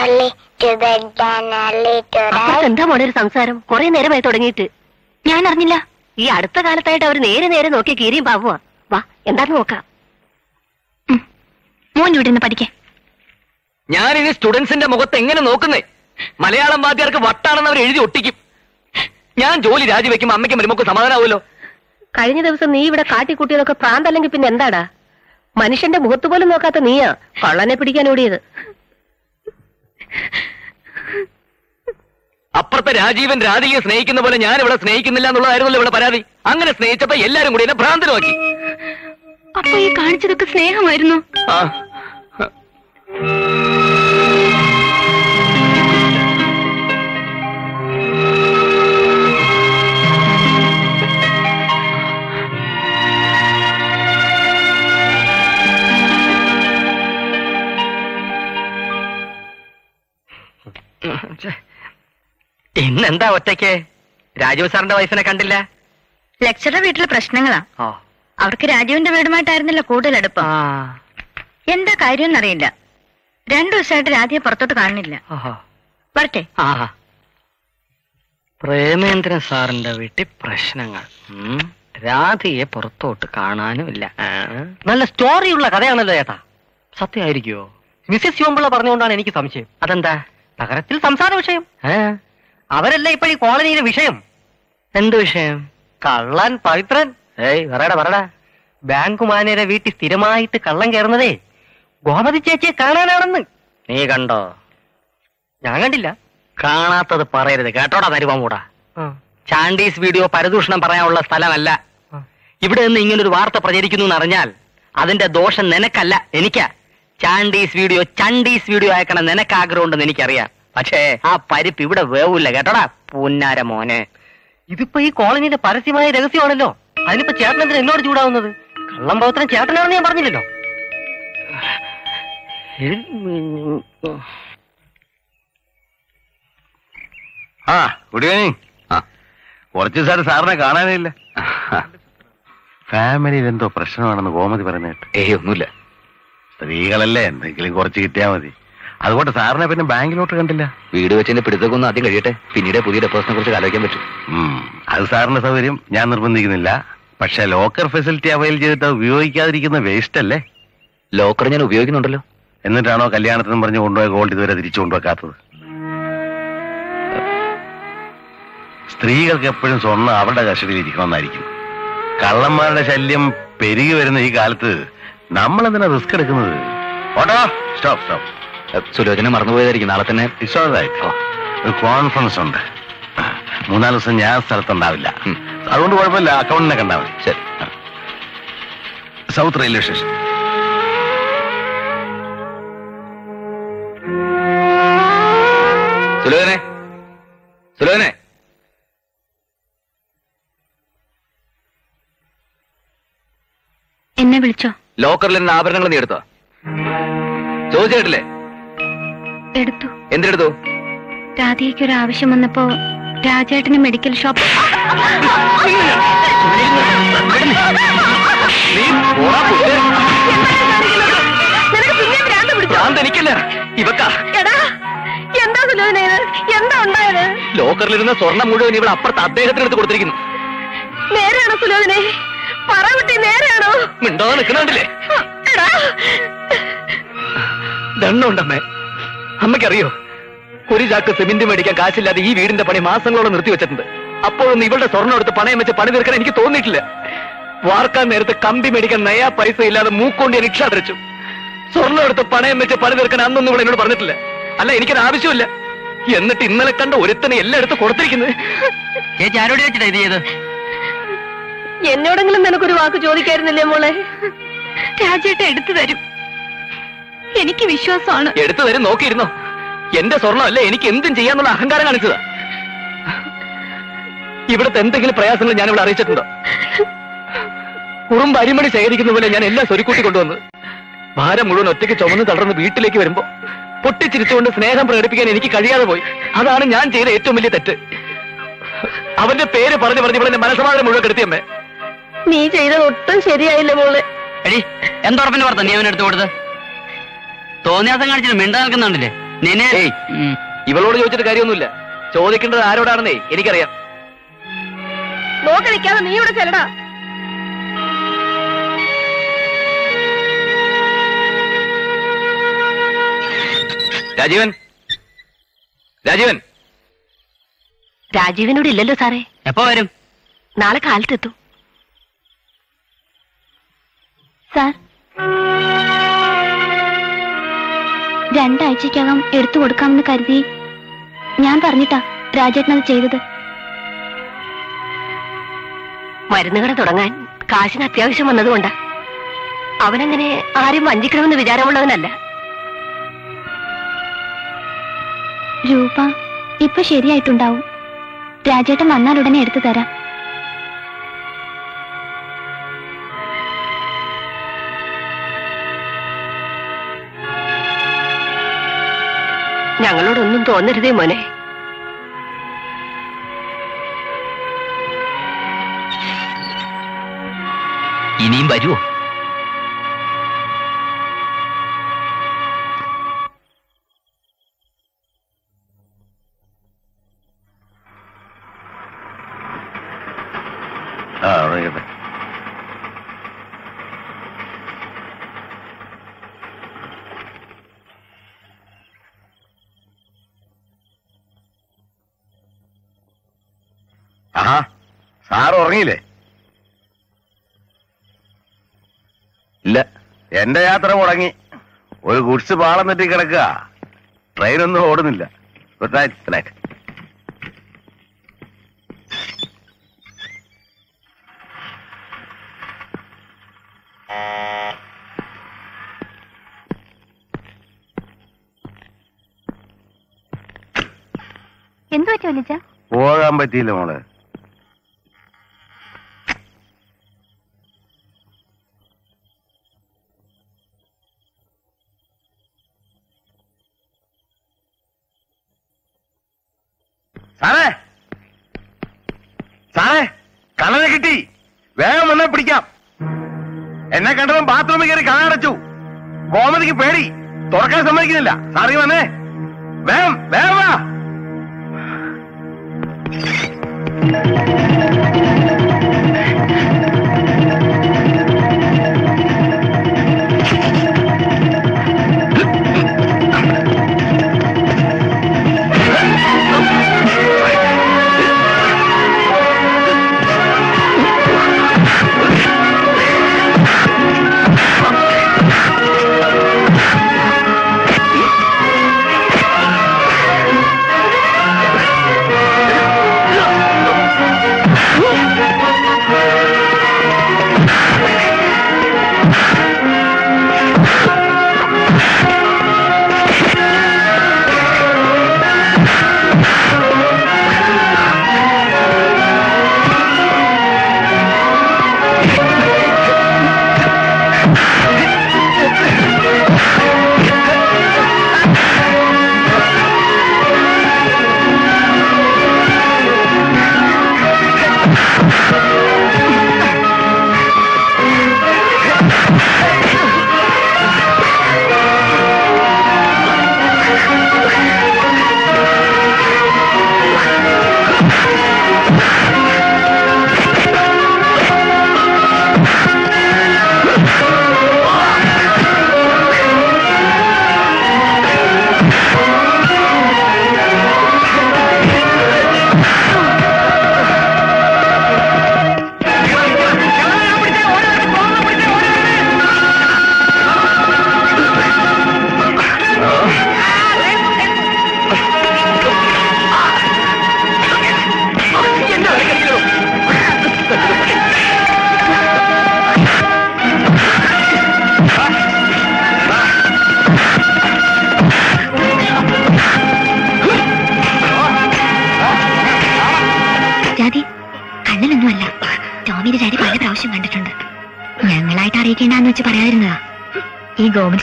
അപ്പുറത്ത് എന്താ മോനെ ഒരു സംസാരം? കുറെ നേരമായി തുടങ്ങിയിട്ട്. ഞാൻ അറിഞ്ഞില്ല. ഈ അടുത്ത കാലത്തായിട്ട് അവർ നേരെ നേരെ നോക്കി കീരിയും പാവുവാ. വാ, എന്താന്ന് നോക്കാം. മോൻ ഇവിടെ നിന്ന് പഠിക്കാം. ഞാൻ ഇനി സ്റ്റുഡൻസിന്റെ മുഖത്ത് എങ്ങനെ നോക്കുന്നേ? മലയാളം വാദ്യാർക്ക് വട്ടാണെന്ന് അവർ എഴുതി ഒട്ടിക്കും. ഞാൻ ജോലി രാജിവെക്കുമ്പോ അമ്മയ്ക്ക് മരുമക്ക് സമാധാനാവുമല്ലോ. കഴിഞ്ഞ ദിവസം നീ ഇവിടെ കാട്ടിക്കൂട്ടിയതൊക്കെ പ്രാന്തല്ലെങ്കിൽ പിന്നെ എന്താടാ? മനുഷ്യന്റെ മുഖത്ത് പോലും നോക്കാത്ത നീയാ കള്ളനെ പിടിക്കാൻ ഓടിയത്. അപ്പുറത്തെ രാജീവൻ രാധികയെ സ്നേഹിക്കുന്ന പോലെ ഞാൻ ഇവിടെ സ്നേഹിക്കുന്നില്ല എന്നുള്ളതായിരുന്നല്ലോ ഇവിടെ പരാതി. അങ്ങനെ സ്നേഹിച്ചപ്പോ എല്ലാരും കൂടി എന്നെ ഭ്രാന്തനാക്കി. അപ്പൊ ഈ കാണിച്ചതൊക്കെ സ്നേഹമായിരുന്നു? ഇന്നെന്താ ഒറ്റയ്ക്ക്? രാജീവ് സാറിന്റെ വൈഫിനെ കണ്ടില്ല. ലെക്ചറുടെ വീട്ടിലെ പ്രശ്നങ്ങളാ. അവർക്ക് രാജീവിന്റെ വീടുമായിട്ടായിരുന്നല്ലോ കൂടുതൽ അടുപ്പം. എന്താ കാര്യമെന്നറിയില്ല. രണ്ടു ദിവസമായിട്ട് രാധിയെ പുറത്തോട്ട് കാണുന്നില്ല. വരട്ടെ. പ്രേമേന്ദ്രൻ സാറിന്റെ വീട്ടിൽ പ്രശ്നങ്ങൾ, രാധിയെ പുറത്തോട്ട് കാണാനുമില്ല. നല്ല സ്റ്റോറിയുള്ള കഥയാണല്ലോ ചേട്ടാ. സത്യമായിരിക്കുമോ? മിസസ് യോമ്പിള്ള പറഞ്ഞുകൊണ്ടാണ് എനിക്ക് സംശയം. അതെന്താ? നഗരത്തിൽ സംസാര വിഷയം. അവരല്ല ഇപ്പൊ ഈ കോളനിയിലെ വിഷയം. എന്ത് വിഷയം? കള്ളൻ പവിത്രൻ. ഏയ് പറയടാ പറയടാ. ബാങ്ക് മാനേജരുടെ വീട്ടിൽ സ്ഥിരമായിട്ട് കള്ളൻ കയറുന്നതേ ഗോമതി ചേച്ചിയെ കാണാനാണെന്ന്. നീ കണ്ടോ? ഞാൻ കണ്ടില്ല. കാണാത്തത് പറയരുത് കേട്ടോടാ. തരുവാമൂടാ, ചാണ്ടീസ് വീഡിയോ പരദൂഷണം പറയാനുള്ള സ്ഥലമല്ല. ഇവിടെ നിന്ന് ഇങ്ങനൊരു വാർത്ത പ്രചരിക്കുന്നു എന്നറിഞ്ഞാൽ അതിന്റെ ദോഷം നിനക്കല്ല, എനിക്കാ. ചാണ്ടീസ് വീഡിയോ അയക്കണ നിനക്ക് ആഗ്രഹമുണ്ടെന്ന് എനിക്കറിയാം. പക്ഷേ ആ പരിപ്പ് ഇവിടെ വേവില്ല കേട്ടോടാ പുന്നാര മോനെ. ഇതിപ്പോ ഈ കോളനിയുടെ പരസ്യമായ രഹസ്യമാണല്ലോ. അതിനിപ്പോ ചേട്ടനെന്തിന് എന്നോട് ചൂടാവുന്നത്? കള്ളം പൗത്രം ചേട്ടനാണെന്ന് ഞാൻ പറഞ്ഞില്ലല്ലോ. ആ ഗുഡ് ഈവനിങ്. കുറച്ചു ദിവസമായിട്ട് സാറിനെ കാണാനില്ല. ഫാമിലിയിൽ എന്തോ പ്രശ്നമാണെന്ന് ഗോമതി പറഞ്ഞിട്ട്. ഏയ് ഒന്നുമില്ല. സ്ത്രീകളല്ലേ, എന്തെങ്കിലും കുറച്ച് കിട്ടിയാൽ മതി. അതുകൊണ്ട് സാറിനെ പിന്നെ ബാങ്കിലോട്ട് കണ്ടില്ല. വീട് വെച്ചതിന്റെ പിടുത്തൊക്കെ ഒന്ന് ആദ്യം കഴിയട്ടെ, പിന്നീട് പുതിയ ഡെപ്പോസിറ്റിനെ കുറിച്ച് ആലോചിക്കാൻ പറ്റും. അത് സാറിന്റെ സൗകര്യം, ഞാൻ നിർബന്ധിക്കുന്നില്ല. പക്ഷെ ലോക്കർ ഫെസിലിറ്റി അവൈൽ ചെയ്തിട്ട് ഉപയോഗിക്കാതിരിക്കുന്ന വേസ്റ്റ് അല്ലേ. ലോക്കർ ഞാൻ ഉപയോഗിക്കുന്നുണ്ടല്ലോ. എന്നിട്ടാണോ കല്യാണത്തിനും പറഞ്ഞ് കൊണ്ടുപോയ ഗോൾഡ് ഇതുവരെ തിരിച്ചു കൊണ്ടുവെക്കാത്തത്? സ്ത്രീകൾക്ക് എപ്പോഴും സ്വർണ്ണം അവരുടെ കസ്റ്റഡിയിൽ ഇരിക്കണമെന്നായിരിക്കും. കള്ളന്മാരുടെ ശല്യം പെരുകി വരുന്ന ഈ കാലത്ത് നമ്മൾ എന്തിനാ റിസ്ക് എടുക്കുന്നത്? Auto stop stop. സുലോചന മറന്നുപോയതായിരിക്കും. നാളെ തന്നെ ഒരു കോൺഫറൻസ് ഉണ്ട്. 3-4 ദിവസം ഞാൻ സ്ഥലത്തുണ്ടാവില്ല. അതുകൊണ്ട് കുഴപ്പമില്ല, അക്കൗണ്ടിനെ കണ്ടാൽ മതി. ശരി. South railway station. സുലോചനെ സുലോചനെ എന്നെ വിളിച്ചോ? ലോക്കറിൽ എന്ന ആഭരണങ്ങൾ നീ എടുത്തോ? ചോദിച്ചിട്ടില്ലേ? എടുത്തു. എന്തെടുത്തു? രാധികയ്ക്ക് ഒരു ആവശ്യം വന്നപ്പോ രാജേട്ടന് മെഡിക്കൽ ഷോപ്പ്. ലോക്കറിലിരുന്ന സ്വർണ്ണം മുഴുവൻ ഇവിടെ അപ്പുറത്ത് അദ്ദേഹത്തിന് എടുത്ത് കൊടുത്തിരിക്കുന്നു. നേരാണോ സുലോചനെ? പറവട്ടി നേരാണോ? മിണ്ടോ നിൽക്കുന്നുണ്ടല്ലേ? ദണ്ണുണ്ടമ്മേ. അമ്മയ്ക്കറിയോ, ഒരു ചാക്ക് സിമെന്റ് മേടിക്കാൻ കാശില്ലാതെ ഈ വീടിന്റെ പണി മാസങ്ങളോളം നിർത്തിവെച്ചിട്ടുണ്ട്. അപ്പോഴൊന്നും ഇവളുടെ സ്വർണ്ണം എടുത്ത് പണയം വെച്ച് പണി തീർക്കാൻ എനിക്ക് തോന്നിയിട്ടില്ല. വാർക്കാൻ നേരത്ത് കമ്പി മേടിക്കാൻ നയാ പൈസ ഇല്ലാതെ മൂക്കൊണ്ട് ഞാൻ ഇക്ഷ അടച്ചു. സ്വർണ്ണം എടുത്ത് പണയം വെച്ച് പണി തീർക്കാൻ അന്നൊന്നും ഇവിടെ എന്നോട് പറഞ്ഞിട്ടില്ല. അല്ല, എനിക്കത് ആവശ്യമില്ല. എന്നിട്ട് ഇന്നലെ കണ്ട ഒരുത്തനെ എല്ലാം എടുത്ത് കൊടുത്തിരിക്കുന്നത്. ചേച്ചി ആരോട് വെച്ചിട്ടാ ഇത് ചെയ്ത്? എന്നോടെങ്കിലും നിനക്കൊരു വാക്ക് ചോദിക്കായിരുന്നില്ലേ മോളെ? രാജേട്ട എടുത്തു തരും, എനിക്ക് വിശ്വാസമാണ്. എടുത്തു തരും. നോക്കിയിരുന്നോ? എന്റെ സ്വർണ്ണമല്ലേ, എനിക്ക് എന്തും ചെയ്യാന്നുള്ള അഹങ്കാരം കാണിച്ചതാ. ഇവിടുത്തെ എന്തെങ്കിലും പ്രയാസങ്ങൾ ഞാൻ ഇവിടെ അറിയിച്ചിട്ടുണ്ടോ? കുറുമ്പ് അരിമണി ശേഖരിക്കുന്ന പോലെ ഞാൻ എല്ലാം സ്വരുക്കൂട്ടി കൊണ്ടുവന്നു. ഭാരം മുഴുവൻ ഒറ്റയ്ക്ക് ചുമന്ന് തളർന്ന് വീട്ടിലേക്ക് വരുമ്പോ പൊട്ടിച്ചിരിച്ചുകൊണ്ട് സ്നേഹം പ്രകടിപ്പിക്കാൻ എനിക്ക് കഴിയാതെ പോയി. അതാണ് ഞാൻ ചെയ്ത ഏറ്റവും വലിയ തെറ്റ്. അവന്റെ പേര് പറഞ്ഞു പറഞ്ഞ് ഇവിടെ മനസ്സമാധാനം മുഴുവൻ കെടുത്തിയമ്മേ. നീ ചെയ്തത് ഒട്ടും ശരിയായില്ല മോളെ. എടി, എന്തുറപ്പിന് പറഞ്ഞ നീ അവനെടുത്തു കൊടുത്ത് തോന്നിയാസം കാണിച്ചിട്ട് മിണ്ടാ നിൽക്കുന്നുണ്ടല്ലേ? ഇവളോട് ചോദിച്ചിട്ട് കാര്യമൊന്നുമില്ല. ചോദിക്കേണ്ടത് ആരോടാണെന്നേ എനിക്കറിയാം. നോക്കളിക്കാതെ നീ ഇവിടെ ചെല്ലടാ. രാജീവൻ, രാജീവൻ. രാജീവനോട് ഇല്ലല്ലോ സാറേ. എപ്പോ വരും? നാളെ കാലത്തെത്തും സാർ. 2 ആഴ്ചക്കകം എടുത്തു കൊടുക്കാമെന്ന് കരുതി ഞാൻ പറഞ്ഞിട്ടാ രാജേട്ടനത് ചെയ്തത്. മരുന്നുകട തുടങ്ങാൻ കാശിന് അത്യാവശ്യം വന്നതുകൊണ്ടാ. അവനങ്ങനെ ആരും വഞ്ചിക്കണമെന്ന് വിചാരമുള്ളവനല്ല. രൂപ ഇപ്പൊ ശരിയായിട്ടുണ്ടാവും. രാജേട്ടൻ വന്നാൽ ഉടനെ എടുത്തു തരാം. ഞങ്ങളോടൊന്നും തോന്നരുതേ മോനെ. ഇനിയും വരുമോ? എന്റെ യാത്ര മുടങ്ങി. ഒരു ഗുഡ്സ് പാളം തെറ്റി കിടക്കുക. ട്രെയിനൊന്നും ഓടുന്നില്ല. Good night. Good night. എന്തുവാ ചോദിച്ചാ? പോകാൻ പറ്റിയില്ല മോളെ. സാറേ, സാറേ, കള്ളനെ കിട്ടി. വേഗം വന്നാൽ പിടിക്കാം. എന്നെ കണ്ടതും ബാത്റൂമിൽ കയറി കണ്ണടച്ചു. കോമതിക്ക് പേടി, തുറക്കാൻ സമ്മതിക്കുന്നില്ല. സാറി വന്നേ, വേഗം വേഗം വാ.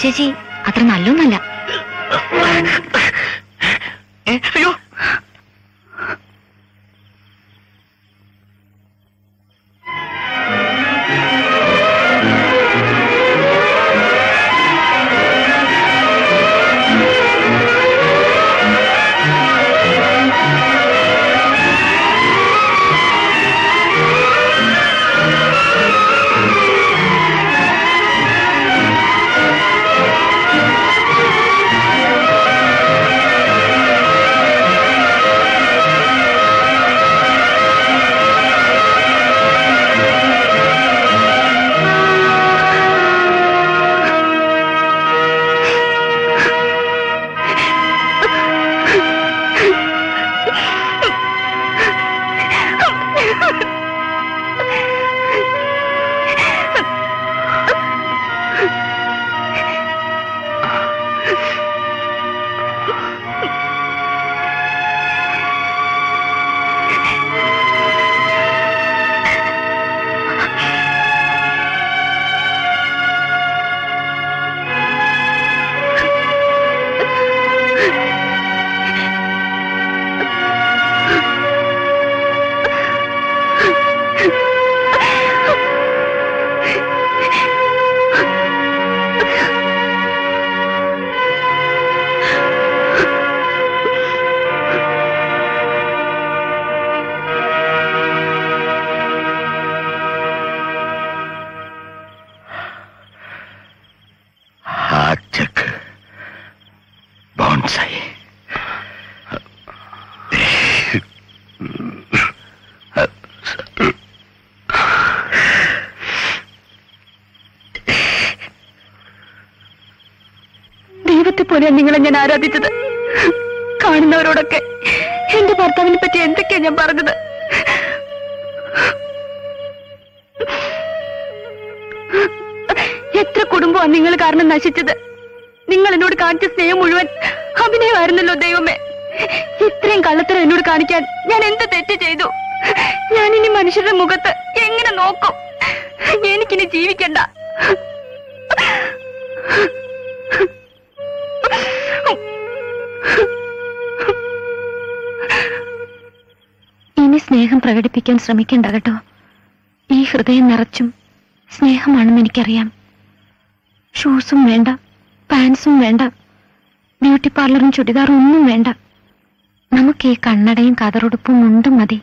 ചേച്ചി അത്ര നല്ലൊന്നല്ല. saya. ദൈവത്തെ പോലെയാണ് നിങ്ങളെ ഞാൻ ആരാധിച്ചത്. കാണുന്നവരോടൊക്കെ എന്റെ ഭർത്താവിനെ പറ്റി എന്തൊക്കെയാ ഞാൻ പറഞ്ഞത്. എത്ര കുടുംബമാണ് നിങ്ങൾ കാരണം നശിച്ചത്. നിങ്ങൾ എന്നോട് കാണിച്ച സ്നേഹം മുഴുവൻ അഭിനയമായിരുന്നല്ലോ ദൈവമേ. ഇത്രയും കള്ളത്തരം എന്നോട് കാണിക്കാൻ ഞാൻ എന്ത് തെറ്റ് ചെയ്തു? ഞാനിനി മനുഷ്യരുടെ മുഖത്ത് എങ്ങനെ നോക്കും? എനിക്കിനി ജീവിക്കണ്ട. ഇനി സ്നേഹം പ്രകടിപ്പിക്കാൻ ശ്രമിക്കേണ്ട കേട്ടോ. ഈ ഹൃദയം നിറച്ചും സ്നേഹമാണെന്ന് എനിക്കറിയാം. ഷൂസും വേണ്ട, പാൻസും വേണ്ട, ബ്യൂട്ടി പാർലറും ചുടിദാറും ഒന്നും വേണ്ട. നമുക്ക് ഈ കണ്ണടയും കതറുടുപ്പും മുണ്ടും മതി.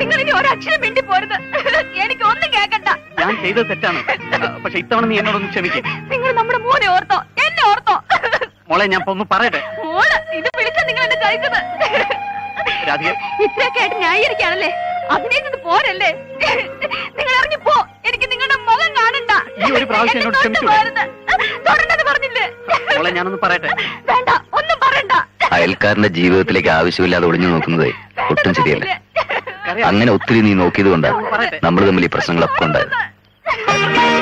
നിങ്ങൾ ഇനി ഒരക്ഷരം വേണ്ടി പോരുത്. എനിക്ക് ഒന്നും കേൾക്കണ്ട. ഞാൻ ചെയ്തത് തെറ്റാണ്, പക്ഷെ ഇത്തവണ നീ എന്നോടൊന്ന് ക്ഷമിക്കും. നിങ്ങൾ നമ്മുടെ മോനെ ഓർത്തോ, എന്നെ ഓർത്തോ. മോളെ ഞാൻ ഒന്ന് പറയട്ടെ, ഇത് വിളിച്ച നിങ്ങൾ എന്നെ കഴിക്കുന്നത് ഇത്രയൊക്കെ ആയിട്ട് ന്യായീകരിക്കാണല്ലേ? അഭിനയിച്ചത് പോരല്ലേ? നിങ്ങൾ ഇറങ്ങിപ്പോ, എനിക്ക് നിങ്ങളുടെ മുഖം കാണണ്ട. വേണ്ട, ഒന്നും പറയണ്ട. അയൽക്കാരന്റെ ജീവിതത്തിലേക്ക് ആവശ്യമില്ലാതെ ഒളിഞ്ഞു നോക്കുന്നത് ഒട്ടും ശരിയല്ല. അങ്ങനെ ഒത്തിരി നീ നോക്കിയത് കൊണ്ടാണ് നമ്മൾ തമ്മിൽ ഈ പ്രശ്നങ്ങളൊക്കെ ഉണ്ടായത്.